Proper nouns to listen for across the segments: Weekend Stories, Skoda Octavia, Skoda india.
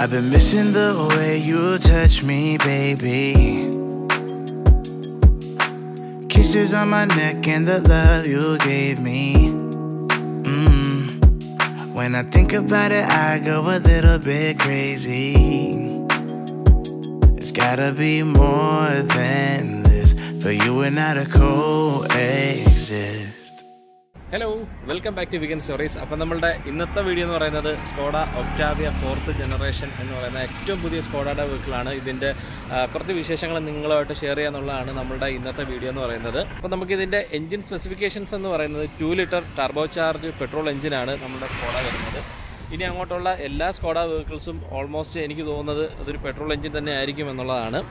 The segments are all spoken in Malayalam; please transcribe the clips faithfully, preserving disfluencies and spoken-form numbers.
I've been missing the way you touch me, baby. Kisses on my neck and the love you gave me. mm. When I think about it, I go a little bit crazy. It's gotta be more than this, for you and I to coexist. Hello, welcome back to Weekend Stories. Now, this video is about Skoda Octavia fourth generation. This is the Skoda vehicle. I will share a little bit in this video. Now, we have the engine specifications. two liter turbocharged petrol engine. Now, all Skoda vehicles are almost a petrol engine.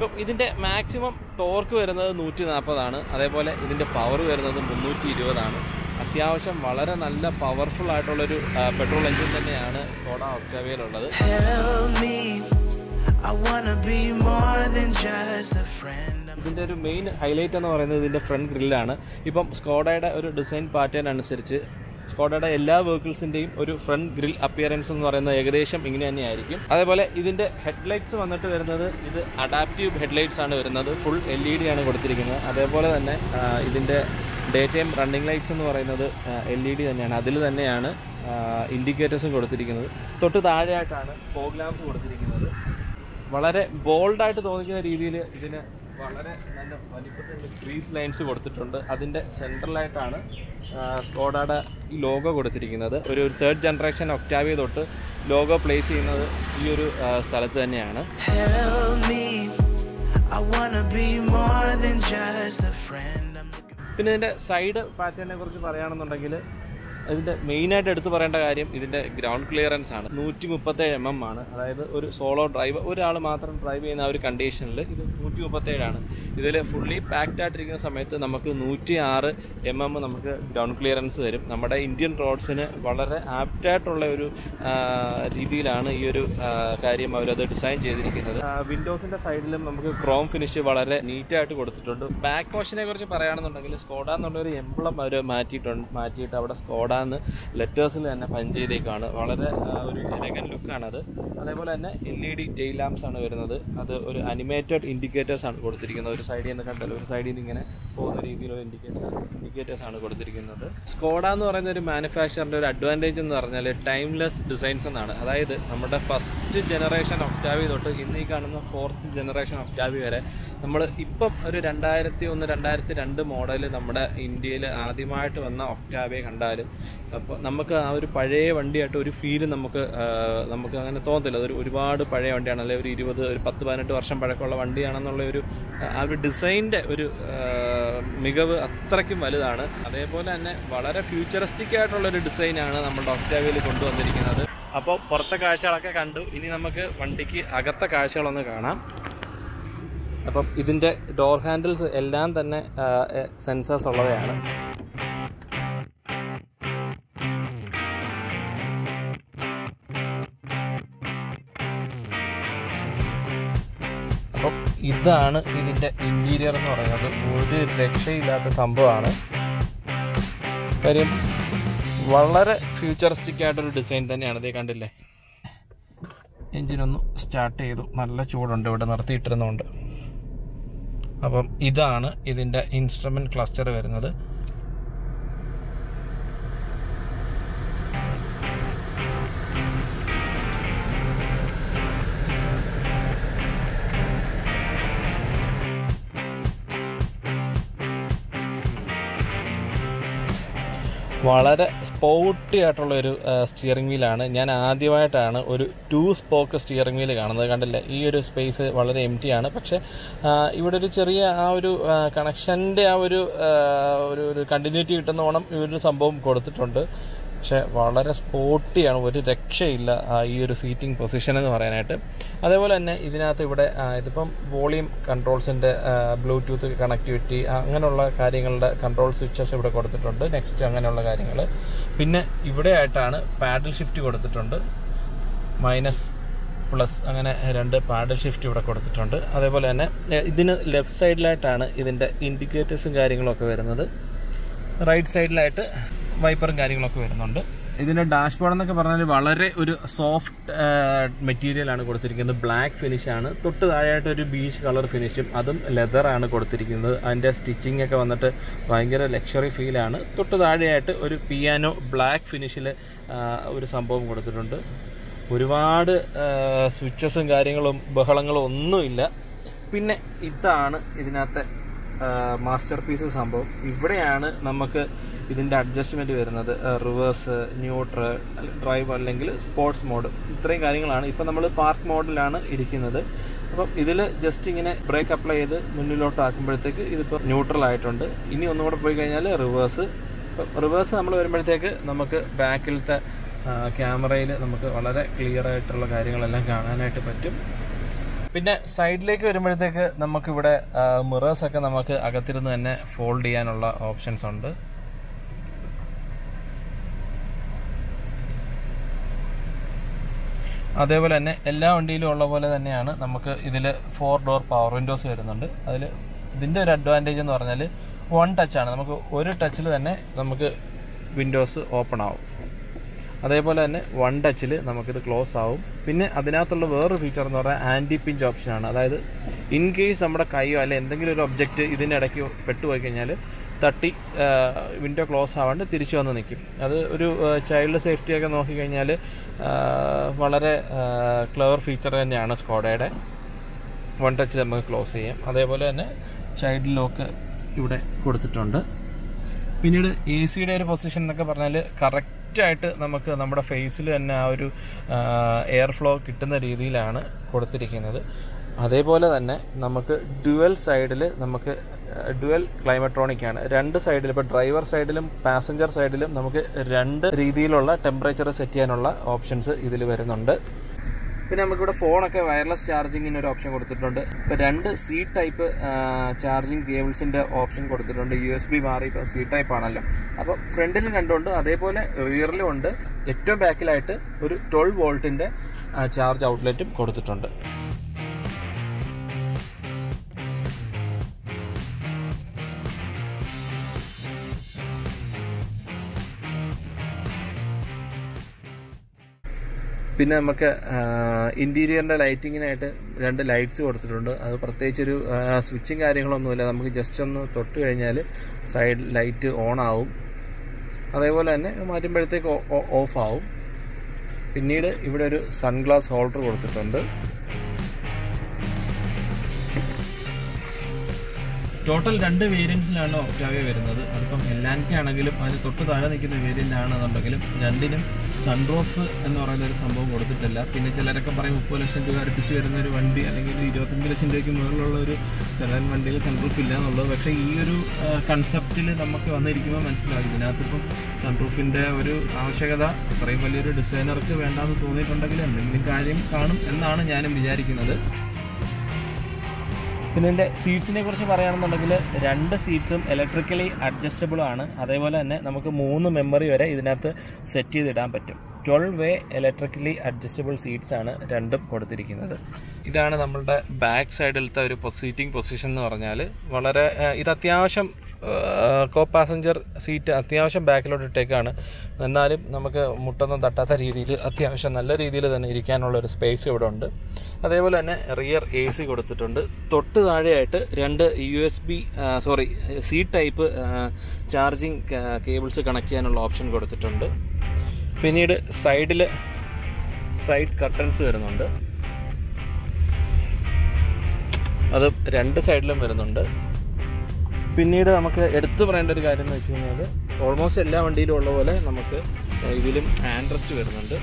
The maximum torque is one forty, the power is three twenty. A powerful petrol engine. Help me, I want to be more than just a friend. The main highlight is the front grille. Now, Skoda's design pattern is Skoda all vehicles a front grille appearance ennu parayna egadesham ingane anne aayirikkum adebole idinte headlights vannittu varunathu idu adaptive headlights aanu varunathu full L E D aanu koduthirikkunnu adebole thanne idinte daytime running lights ennu parayunathu L E D thanneyaanu adil thanneyaanu indicators koduthirikkunnu thottu thaayayittaanu fog lamps koduthirikkunnu valare bold aayittu thonikkunna reethiyil idine valare nalla valippathil crease lines koduthittundu adinte central aayittaan Skoda's logo കൊടുത്തിരിക്കുന്നത് ഒരു third generation Octavia തൊട്ട് logo place ചെയ്യുന്നത് ഈ ഒരു സ്ഥലത്ത് തന്നെയാണ്. പിന്നെ ഇതിന്റെ സൈഡ് പാറ്റേണിനെ കുറിച്ച് പറയാനാണെന്നുണ്ടെങ്കിൽ ഇതിന്റെ മെയിൻ ആയിട്ട് എടുത്തു പറയേണ്ട കാര്യം ഇതിന്റെ ഗ്രൗണ്ട് ക്ലിയറൻസ് ആണ്. നൂറ്റി മുപ്പത്തിയേഴ് എം എം ആണ്. അതായത് ഒരു സോളോ ഡ്രൈവർ ഒരാൾ മാത്രം ഡ്രൈവ് ചെയ്യുന്ന ആ ഒരു കണ്ടീഷനിൽ ഇത് നൂറ്റി മുപ്പത്തിയേഴ് ആണ്. ഇതിൽ ഫുള്ളി പാക്ക്ഡ് ആയിട്ടിരിക്കുന്ന സമയത്ത് നമുക്ക് നൂറ്റി ആറ് എം എം നമുക്ക് ഗ്രൗണ്ട് ക്ലിയറൻസ് തരും. നമ്മുടെ ഇന്ത്യൻ റോഡ്സിന് വളരെ ആപ്റ്റ് ആയിട്ടുള്ള ഒരു രീതിയിലാണ് ഈ ഒരു കാര്യം അവർ അത് ഡിസൈൻ ചെയ്തിരിക്കുന്നത്. വിൻഡോസിന്റെ സൈഡിലും നമുക്ക് ക്രോം ഫിനിഷ് വളരെ നീറ്റ് ആയിട്ട് കൊടുത്തിട്ടുണ്ട്. ബാക്ക് വാഷിനെ കുറിച്ച് പറയാനാണെന്നുണ്ടെങ്കിൽ സ്കോഡ എന്നുള്ള ഒരു എംബ്ലം അവർ മാറ്റിയിട്ടുണ്ട്. മാറ്റിയിട്ട് അവിടെ Skoda letters in and a panji they can look another. L E D tail lamps on another, other animated indicators on both the other side in the country, side in four indicators on both the other. Skoda or another manufacturer advantage in the timeless designs on another. Number first generation of Octavia in the economy, fourth generation of Octavia. Number hip-hop രണ്ടായിരത്തി ഒന്ന് രണ്ടായിരത്തി രണ്ട് മോഡൽ നമ്മുടെ ഇന്ത്യയിൽ ആദ്യമായിട്ട് വന്ന ഒക്ടാവിയ കണ്ടാലും അപ്പോൾ നമുക്ക് ആ ഒരു പഴയ വണ്ടിയായിട്ട് ഒരു ഫീൽ നമുക്ക് നമുക്ക് അങ്ങനെ തോന്നില്ല. അതൊരു ഒരുപാട് പഴയ വണ്ടിയാണ്, അല്ലെങ്കിൽ ഒരു ഇരുപത് ഒരു പത്ത് പതിനെട്ട് വർഷം പഴക്കമുള്ള വണ്ടിയാണെന്നുള്ള ഒരു ആ ഒരു ഡിസൈൻ്റെ ഒരു മികവ് അത്രയ്ക്കും വലുതാണ്. അതേപോലെ തന്നെ വളരെ ഫ്യൂച്ചറിസ്റ്റിക് ആയിട്ടുള്ളൊരു ഡിസൈനാണ് നമ്മുടെ ഒക്ടാവിയയിൽ കൊണ്ടുവന്നിരിക്കുന്നത്. അപ്പോൾ പുറത്തെ കാഴ്ചകളൊക്കെ കണ്ടു, ഇനി നമുക്ക് വണ്ടിക്ക് അകത്തെ കാഴ്ചകളൊന്ന് കാണാം. അപ്പം ഇതിൻ്റെ ഡോർ ഹാൻഡിൽസ് എല്ലാം തന്നെ സെൻസേഴ്സ് ഉള്ളവയാണ്. അപ്പം ഇതാണ് ഇതിൻ്റെ ഇൻറ്റീരിയർ എന്ന് പറയുന്നത്. ഒരു രക്ഷയില്ലാത്ത സംഭവമാണ്. കാര്യം വളരെ ഫ്യൂച്ചറിസ്റ്റിക് ആയിട്ടൊരു ഡിസൈൻ തന്നെയാണ്. ഇതേ കണ്ടില്ലേ, എൻജിനൊന്ന് സ്റ്റാർട്ട് ചെയ്തു, നല്ല ചൂടുണ്ട്, ഇവിടെ നിർത്തിയിട്ടിരുന്നുണ്ട്. അപ്പം ഇതാണ് ഇതിൻ്റെ ഇൻസ്ട്രുമെന്റ് ക്ലസ്റ്റർ വരുന്നത്. വളരെ സ്പോർട്ടി ആയിട്ടുള്ളൊരു സ്റ്റിയറിംഗ് വീലാണ്. ഞാൻ ആദ്യമായിട്ടാണ് ഒരു ടു സ്പോക്ക് സ്റ്റിയറിംഗ് വീല് കാണുന്നത്. കണ്ടില്ല, ഈ ഒരു സ്പേസ് വളരെ എം ടി ആണ്. പക്ഷെ ഇവിടെ ഒരു ചെറിയ ആ ഒരു കണക്ഷൻ്റെ ആ ഒരു ഒരു കണ്ടിന്യൂറ്റി കിട്ടുന്ന ഓണം ഈ ഒരു സംഭവം കൊടുത്തിട്ടുണ്ട്. പക്ഷെ വളരെ സ്പോർട്ടിയാണ്, ഒരു രക്ഷയില്ല ഈ ഒരു സീറ്റിംഗ് പൊസിഷൻ എന്ന് പറയാനായിട്ട്. അതേപോലെ തന്നെ ഇതിനകത്ത് ഇവിടെ ഇതിപ്പം വോളിയം കൺട്രോൾസിൻ്റെ ബ്ലൂടൂത്ത് കണക്ടിവിറ്റി അങ്ങനെയുള്ള കാര്യങ്ങളുടെ കൺട്രോൾ സ്വിച്ചസ് ഇവിടെ കൊടുത്തിട്ടുണ്ട്. നെക്സ്റ്റ് അങ്ങനെയുള്ള കാര്യങ്ങൾ. പിന്നെ ഇവിടെ ആയിട്ടാണ് പാഡിൽ ഷിഫ്റ്റ് കൊടുത്തിട്ടുണ്ട്. മൈനസ് പ്ലസ് അങ്ങനെ രണ്ട് പാഡിൽ ഷിഫ്റ്റ് ഇവിടെ കൊടുത്തിട്ടുണ്ട്. അതേപോലെ തന്നെ ഇതിന് ലെഫ്റ്റ് സൈഡിലായിട്ടാണ് ഇതിൻ്റെ ഇൻഡിക്കേറ്റേഴ്സും കാര്യങ്ങളൊക്കെ വരുന്നത്. റൈറ്റ് സൈഡിലായിട്ട് വൈപ്പറും കാര്യങ്ങളൊക്കെ വരുന്നുണ്ട്. ഇതിന്റെ ഡാഷ്ബോർഡ് എന്നൊക്കെ പറഞ്ഞാൽ വളരെ ഒരു സോഫ്റ്റ് മെറ്റീരിയൽ ആണ് കൊടുത്തിരിക്കുന്നത്. ബ്ലാക്ക് ഫിനിഷ് ആണ്. തൊട്ട് താഴെയായിട്ട് ഒരു ബീച്ച് കളർ ഫിനിഷും അതും ലെതർ ആണ് കൊടുത്തിരിക്കുന്നത്. അതിന്റെ സ്റ്റിച്ചിങ് ഒക്കെ വന്നിട്ട് ഭയങ്കര ലക്ഷറി ഫീൽ ആണ്. തൊട്ട് താഴെയായിട്ട് ഒരു പിയാനോ ബ്ലാക്ക് ഫിനിഷിൽ ഒരു സംഭവം കൊടുത്തിട്ടുണ്ട്. ഒരുപാട് സ്വിച്ചസും കാര്യങ്ങളും ബഹളങ്ങളും ഒന്നുമില്ല. പിന്നെ ഇതാണ് ഇതിനകത്തെ മാസ്റ്റർ പീസ് സംഭവം. ഇവിടെയാണ് നമുക്ക് ഇതിൻ്റെ അഡ്ജസ്റ്റ്മെൻറ്റ് വരുന്നത്. റിവേഴ്സ്, ന്യൂട്രൽ, ഡ്രൈവ് അല്ലെങ്കിൽ സ്പോർട്സ് മോഡ്, ഇത്രയും കാര്യങ്ങളാണ്. ഇപ്പം നമ്മൾ പാർക്ക് മോഡിലാണ് ഇരിക്കുന്നത്. അപ്പം ഇതിൽ ജസ്റ്റ് ഇങ്ങനെ ബ്രേക്ക് അപ്ലൈ ചെയ്ത് മുന്നിലോട്ടാക്കുമ്പോഴത്തേക്ക് ഇതിപ്പോൾ ന്യൂട്രൽ ആയിട്ടുണ്ട്. ഇനി ഒന്നുകൂടെ പോയി കഴിഞ്ഞാൽ റിവേഴ്സ്. റിവേഴ്സ് നമ്മൾ വരുമ്പോഴത്തേക്ക് നമുക്ക് ബാക്കിലത്തെ ക്യാമറയിൽ നമുക്ക് വളരെ ക്ലിയർ ആയിട്ടുള്ള കാര്യങ്ങളെല്ലാം കാണാനായിട്ട് പറ്റും. പിന്നെ സൈഡിലേക്ക് വരുമ്പോഴത്തേക്ക് നമുക്കിവിടെ മിറേഴ്സൊക്കെ നമുക്ക് അകത്തിരുന്ന് തന്നെ ഫോൾഡ് ചെയ്യാനുള്ള ഓപ്ഷൻസ് ഉണ്ട്. അതേപോലെ തന്നെ എല്ലാ വണ്ടിയിലും ഉള്ള പോലെ തന്നെയാണ് നമുക്ക് ഇതിൽ ഫോർ ഡോർ പവർ വിൻഡോസ് വരുന്നുണ്ട്. അതിൽ ഇതിൻ്റെ ഒരു അഡ്വാൻറ്റേജ് എന്ന് പറഞ്ഞാൽ വൺ ടച്ചാണ്. നമുക്ക് ഒരു ടച്ചിൽ തന്നെ നമുക്ക് വിൻഡോസ് ഓപ്പൺ ആവും. അതേപോലെ തന്നെ വൺ ടച്ചിൽ നമുക്കിത് ക്ലോസ് ആവും. പിന്നെ അതിനകത്തുള്ള വേറൊരു ഫീച്ചർ എന്ന് പറഞ്ഞാൽ ആൻറ്റി പിഞ്ച് ഓപ്ഷനാണ്. അതായത് ഇൻ കേസ് നമ്മുടെ കൈയോ അല്ലെ എന്തെങ്കിലും ഒരു ഒബ്ജക്റ്റ് ഇതിൻ്റെ ഇടയ്ക്ക് പെട്ടുപോയി കഴിഞ്ഞാൽ തട്ടി വിൻഡോ ക്ലോസ് ആവാണ്ട് തിരിച്ചു വന്ന് നിൽക്കും. അത് ഒരു ചൈൽഡ് സേഫ്റ്റിയൊക്കെ നോക്കിക്കഴിഞ്ഞാൽ വളരെ ക്ലവർ ഫീച്ചർ തന്നെയാണ് സ്കോഡയുടെ. വൺ ടച്ച് നമുക്ക് ക്ലോസ് ചെയ്യാം. അതേപോലെ തന്നെ ചൈൽഡ് ലോക്ക് ഇവിടെ കൊടുത്തിട്ടുണ്ട്. പിന്നീട് എ സിയുടെ ഒരു പൊസിഷൻ എന്നൊക്കെ പറഞ്ഞാൽ കറക്റ്റായിട്ട് നമുക്ക് നമ്മുടെ ഫേസിൽ തന്നെ ആ ഒരു എയർ ഫ്ലോ കിട്ടുന്ന രീതിയിലാണ് കൊടുത്തിരിക്കുന്നത്. അതേപോലെ തന്നെ നമുക്ക് ഡ്യുവൽ സൈഡിൽ നമുക്ക് ഡ്യുവൽ ക്ലൈമട്രോണിക് ആണ്. രണ്ട് സൈഡിൽ, ഇപ്പോൾ ഡ്രൈവർ സൈഡിലും പാസഞ്ചർ സൈഡിലും നമുക്ക് രണ്ട് രീതിയിലുള്ള ടെമ്പറേച്ചർ സെറ്റ് ചെയ്യാനുള്ള ഓപ്ഷൻസ് ഇതിൽ വരുന്നുണ്ട്. പിന്നെ നമുക്കിവിടെ ഫോണൊക്കെ വയർലെസ് ചാർജിങ്ങിന് ഒരു ഓപ്ഷൻ കൊടുത്തിട്ടുണ്ട്. ഇപ്പോൾ രണ്ട് സി ടൈപ്പ് ചാർജിങ് കേബിൾസിൻ്റെ ഓപ്ഷൻ കൊടുത്തിട്ടുണ്ട്. യു എസ് ബി മാറി ഇപ്പോൾ സി ടൈപ്പ് ആണല്ലോ. അപ്പോൾ ഫ്രണ്ടിൽ രണ്ടുമുണ്ട്, അതേപോലെ റിയറിലും ഉണ്ട്. ഏറ്റവും ബാക്കിലായിട്ട് ഒരു ട്വൽവ് വോൾട്ടിൻ്റെ ചാർജ് ഔട്ട്ലെറ്റും കൊടുത്തിട്ടുണ്ട്. പിന്നെ നമുക്ക് ഇൻറ്റീരിയറിൻ്റെ ലൈറ്റിങ്ങിനായിട്ട് രണ്ട് ലൈറ്റ്സ് കൊടുത്തിട്ടുണ്ട്. അത് പ്രത്യേകിച്ചൊരു സ്വിച്ചും കാര്യങ്ങളൊന്നുമില്ല. നമുക്ക് ജസ്റ്റ് ഒന്ന് തൊട്ട് കഴിഞ്ഞാൽ സൈഡ് ലൈറ്റ് ഓൺ ആവും. അതേപോലെ തന്നെ മാറ്റുമ്പോഴത്തേക്ക് ഓഫ് ആവും. പിന്നീട് ഇവിടെ ഒരു സൺഗ്ലാസ് ഹോൾഡർ കൊടുത്തിട്ടുണ്ട്. ടോട്ടൽ രണ്ട് വേരിയൻസിലാണ് ഒക്ടാവിയ വരുന്നത്. അതിപ്പം എല്ലാൻക്കാണെങ്കിലും അതിന് തൊട്ട് താഴെ നിൽക്കുന്ന വേരിയൻ്റാണെന്നുണ്ടെങ്കിലും രണ്ടിനും സൺറൂഫ് എന്ന് പറയുന്ന ഒരു സംഭവം കൊടുത്തിട്ടില്ല. പിന്നെ ചിലരൊക്കെ പറയും മുപ്പത് ലക്ഷം രൂപ അടുപ്പിച്ച് വരുന്ന ഒരു വണ്ടി അല്ലെങ്കിൽ ഒരു ഇരുപത്തഞ്ച് ലക്ഷം രൂപയ്ക്ക് മുകളിലുള്ള ഒരു സെഡാൻ വണ്ടിയിൽ സൺറൂഫ് ഇല്ല എന്നുള്ളത്. പക്ഷേ ഈ ഒരു കൺസെപ്റ്റിൽ നമുക്ക് വന്നിരിക്കുമ്പോൾ മനസ്സിലാകും ഇതിനകത്തിപ്പം സൺറൂഫിൻ്റെ ഒരു ആവശ്യകത അത്രയും വലിയൊരു ഡിസൈനർക്ക് വേണ്ടാന്ന് തോന്നിയിട്ടുണ്ടെങ്കിൽ എന്തെങ്കിലും കാര്യം കാണും എന്നാണ് ഞാനും വിചാരിക്കുന്നത്. പിന്നെ ഇതിൻ്റെ സീറ്റ്സിനെ കുറിച്ച് പറയുകയാണെന്നുണ്ടെങ്കിൽ രണ്ട് സീറ്റ്സും ഇലക്ട്രിക്കലി അഡ്ജസ്റ്റബിൾ ആണ്. അതേപോലെ തന്നെ നമുക്ക് മൂന്ന് മെമ്മറി വരെ ഇതിനകത്ത് സെറ്റ് ചെയ്തിടാൻ പറ്റും. Twelve way electrically adjustable seats ആണ് രണ്ടും കൊടുത്തിരിക്കുന്നത്. ഇതാണ് നമ്മളുടെ ബാക്ക് സൈഡിലത്തെ ഒരു സീറ്റിംഗ് പൊസിഷൻ എന്ന് പറഞ്ഞാൽ. വളരെ ഇത് അത്യാവശ്യം കോ പാസഞ്ചർ സീറ്റ് അത്യാവശ്യം ബാക്കിലോട്ട് ഇട്ടേക്കാണ്. എന്നാലും നമുക്ക് മുട്ടൊന്നും തട്ടാത്ത രീതിയിൽ അത്യാവശ്യം നല്ല രീതിയിൽ തന്നെ ഇരിക്കാനുള്ളൊരു സ്പേസ് ഇവിടെ ഉണ്ട്. അതേപോലെ തന്നെ റിയർ എ സി കൊടുത്തിട്ടുണ്ട്. തൊട്ട് താഴെയായിട്ട് രണ്ട് U S B sorry C type charging cables connect ചെയ്യാനുള്ള ഓപ്ഷൻ കൊടുത്തിട്ടുണ്ട്. പിന്നീട് സൈഡിൽ സൈഡ് കർട്ടൻസ് വരുന്നുണ്ട്. അത് രണ്ട് സൈഡിലും വരുന്നുണ്ട്. പിന്നീട് നമുക്ക് എടുത്തു പറയേണ്ട ഒരു കാര്യം എന്ന് വെച്ച് കഴിഞ്ഞാൽ ഓൾമോസ്റ്റ് എല്ലാ വണ്ടിയിലും ഉള്ള പോലെ നമുക്ക് ഇതിലും ആൻഡ്രസ്റ്റ് വരുന്നുണ്ട്.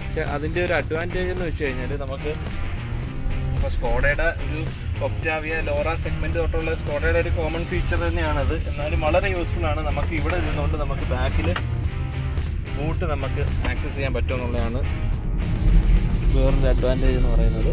പക്ഷേ അതിൻ്റെ ഒരു അഡ്വാൻറ്റേജ് എന്ന് വെച്ച് കഴിഞ്ഞാൽ നമുക്ക് ഇപ്പോൾ സ്കോഡയുടെ ഒരു ഒക്ടാവിയ ലോറ സെഗ്മെൻറ്റ് തൊട്ടുള്ള സ്കോഡയുടെ ഒരു കോമൺ ഫീച്ചർ തന്നെയാണത്. എന്നാലും വളരെ യൂസ്ഫുൾ ആണ്. നമുക്ക് ഇവിടെ ഇരുന്നുകൊണ്ട് നമുക്ക് ബാക്കിൽ ബൂട്ട് നമുക്ക് ആക്സസ് ചെയ്യാൻ പറ്റുമെന്നുള്ളതാണ് വേറൊരു അഡ്വാൻറ്റേജ് എന്ന് പറയുന്നത്.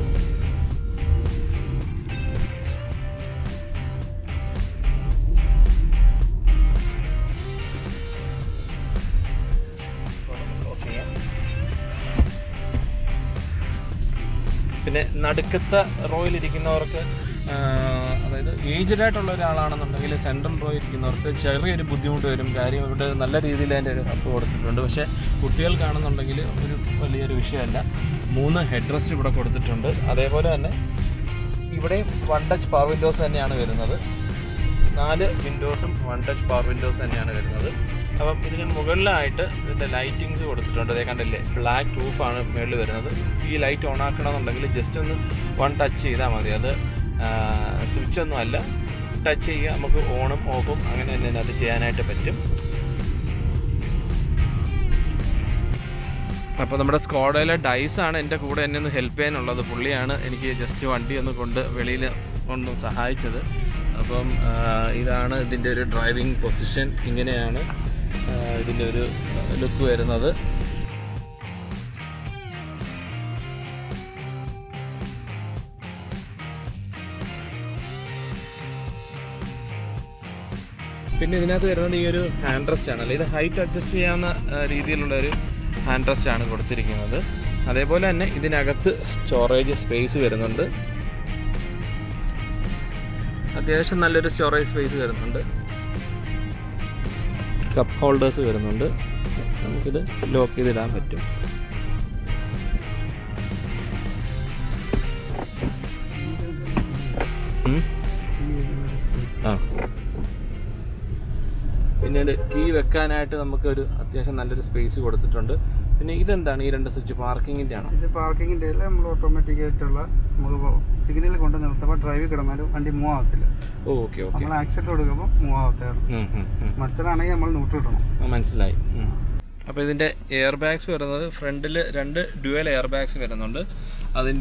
പിന്നെ നടുക്കത്തെ റോയിലിരിക്കുന്നവർക്ക്, aged at a central road in the cherry, Buddhum, carry over the Nalari land and upward Tundosha, Putil Kanan on the Gilia Vishenda, Moon headrest to put the Tundus, Adevana, even one touch power windows and another, windows and one touch power windows and another. Our Mughal light, the lighting is a black roof on another. The light on Akana just one touch the other switch on the touch on and off and another Janata Petim. Upon the Skoda dice and the good and the help and all the pulley and just two anti and the Kunda on the Sahai each other. Upon Idana the driving position in Uh, look where another. Pin is another hand rest channel. The height at the Siana radial hand rest channel. Adebola is storage space where another. Additional storage space where another. Cup holders are under. We can lock it down. Hmm. Ah. We need a key. We can add another space. We got it under. We need it under. We need such parking. It down. This parking is there. We automatic. It all. We signal. We control. We have driving. We have under move. Oh, okay, okay. We accept it. We move. Hmm. Matterana I am all neutral. I manslai. So this airbags are front dual airbags are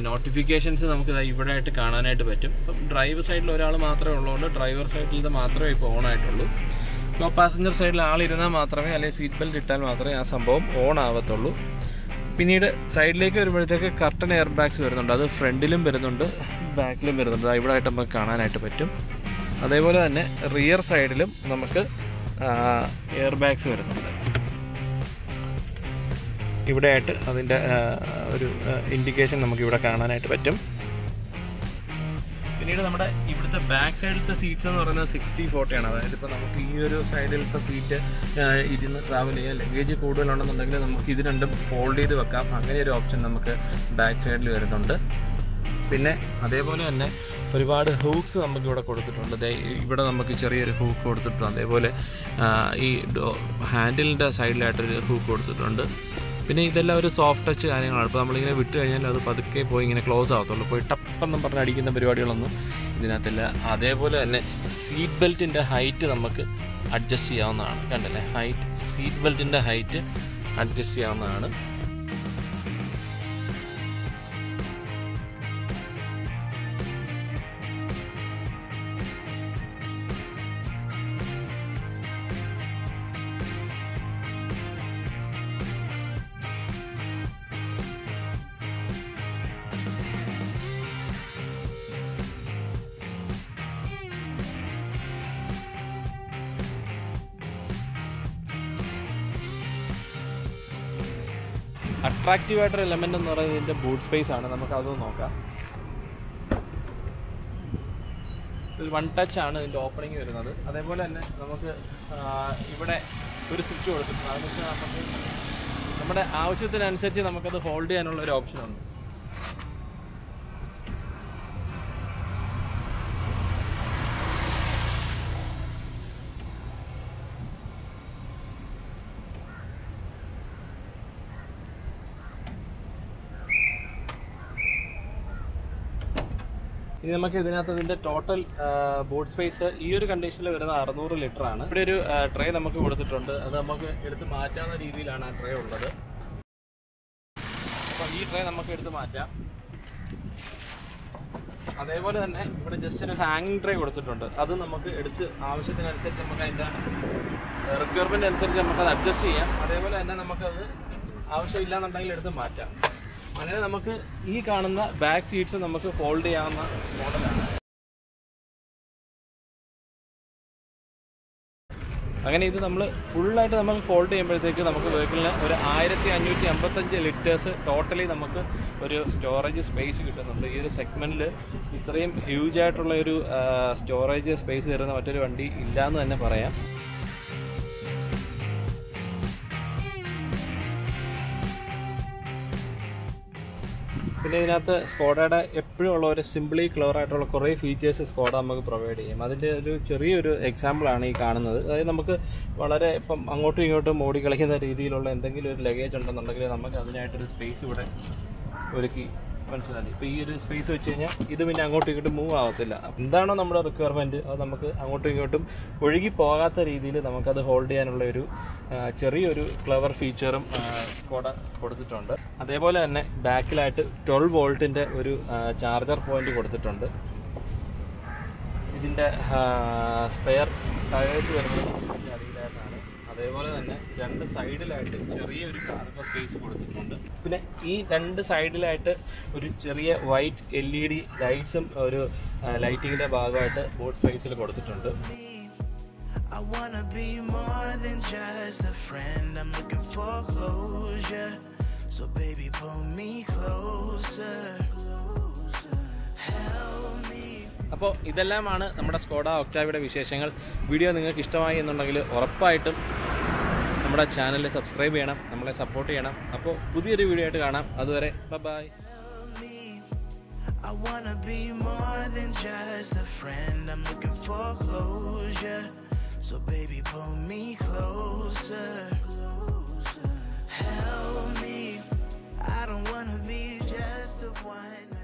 notifications we have to see. Driver side driver side the so, passenger side seat belt side curtain airbags are front back limb rear side we have airbags. Here is an indication that we can see. The back side of the seats are sixty forty. This side of the seat is travel. Luggage code is folded. We have an option on the back side. Then, we have hooks here. We have a hook here. The handle is hook here. There is a soft touch. We have to close out. We have to seat belt in the height. Adjust the seat belt in the height. Adjust the height. Attractive element is the boot space. One touch is the opening. That's why we have a switch. We have a hold and option. We have a total board space in this condition. We have a tray that we have to use. We have a tray that we have a hanging tray. That we have to adjust the we have the back seats in the whole day. അങ്ങനെ ഇത് നമ്മൾ ഫുള്ളായിട്ട് നമ്മൾ ഫോൾഡ് ചെയ്യുമ്പോഴത്തേക്ക് നമുക്ക് വെഹിക്കിളിന് ഒരു ആയിരത്തി അഞ്ഞൂറ്റി അമ്പത്തഞ്ച് ലിറ്റേഴ്സ് ടോട്ടലി നമുക്ക് ഒരു സ്റ്റോറേജ് സ്പേസ് കിട്ടുന്നുണ്ട്. ഈ ഒരു സെഗ്മെൻറ്റിൽ ഇത്രയും ഹ്യൂജ് ആയിട്ടുള്ള ഒരു സ്റ്റോറേജ് സ്പേസ് തരുന്ന മറ്റൊരു വണ്ടി ഇല്ലയെന്ന് തന്നെ പറയാം. പിന്നെ ഇതിനകത്ത് സ്കോഡയുടെ എപ്പോഴും ഉള്ള ഒരു സിംപ്ലി ക്ലിയർ ആയിട്ടുള്ള കുറേ ഫീച്ചേഴ്സ് സ്കോഡ നമുക്ക് പ്രൊവൈഡ് ചെയ്യും. അതിൻ്റെ ഒരു ചെറിയൊരു എക്സാമ്പിളാണ് ഈ കാണുന്നത്. അതായത് നമുക്ക് വളരെ ഇപ്പം അങ്ങോട്ടും ഇങ്ങോട്ടും ഓടി കളിക്കുന്ന രീതിയിലുള്ള എന്തെങ്കിലും ഒരു ലഗേജ് ഉണ്ടെന്നുണ്ടെങ്കിൽ നമുക്ക് അതിനായിട്ടൊരു സ്പേസ് ഇവിടെ ഒരുക്കി മനസ്സിലായി. ഇപ്പോൾ ഈ ഒരു സ്പേസ് വെച്ച് കഴിഞ്ഞാൽ ഇത് പിന്നെ അങ്ങോട്ടും ഇങ്ങോട്ടും മൂവ് ആവത്തില്ല. എന്താണോ നമ്മുടെ റിക്വയർമെൻറ്റ് അത് നമുക്ക് അങ്ങോട്ടും ഇങ്ങോട്ടും ഒഴുകി പോകാത്ത രീതിയിൽ നമുക്കത് ഹോൾഡ് ചെയ്യാനുള്ള ഒരു ചെറിയൊരു ക്ലവർ ഫീച്ചറും സ്കോഡ കൊടുത്തിട്ടുണ്ട്. അതേപോലെ തന്നെ ബാക്കിലായിട്ട് ട്വൽവ് വോൾട്ടിൻ്റെ ഒരു ചാർജർ പോയിന്റ് കൊടുത്തിട്ടുണ്ട്. ഇതിൻ്റെ സ്പെയർ ടയേഴ്സ് വരുന്നത് ഇതിൻ്റെ അടിയിലായിട്ടാണ്. അതേപോലെ തന്നെ രണ്ട് സൈഡിലായിട്ട് ചെറിയൊരു കാർഗോ സ്പേസ് കൊടുത്തിട്ടുണ്ട്. പിന്നെ ഈ രണ്ട് സൈഡിലായിട്ട് ഒരു ചെറിയ വൈറ്റ് എൽ ഇ ഡി ലൈറ്റ്സും ഒരു ലൈറ്റിങ്ങിൻ്റെ ഭാഗമായിട്ട് ബോട്ട് സ്പേസിൽ കൊടുത്തിട്ടുണ്ട്. I wanna be more than just a friend. I'm looking for closure. So baby pull me closer. Closer. Help me. അപ്പോൾ ഇതെല്ലാമാണ് നമ്മുടെ സ്കോഡ ഒക്ടാവിയുടെ വിശേഷങ്ങൾ. വീഡിയോ നിങ്ങൾക്ക് ഇഷ്ടമായി എന്നുണ്ടെങ്കിൽ ഉറപ്പായിട്ടും നമ്മുടെ ചാനൽ സബ്സ്ക്രൈബ് ചെയ്യണം, നമ്മളെ സപ്പോർട്ട് ചെയ്യണം. അപ്പോൾ പുതിയൊരു വീഡിയോ ആയിട്ട് കാണാം. അതുവരെ bye bye. I wanna be more than just a friend. I'm looking for closure. So baby pull me closer, closer. Help me, I don't wanna be just the one.